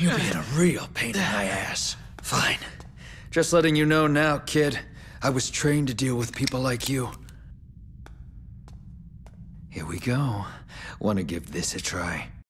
You're being a real pain in my ass. Fine. Just letting you know now, kid. I was trained to deal with people like you. Here we go. Want to give this a try?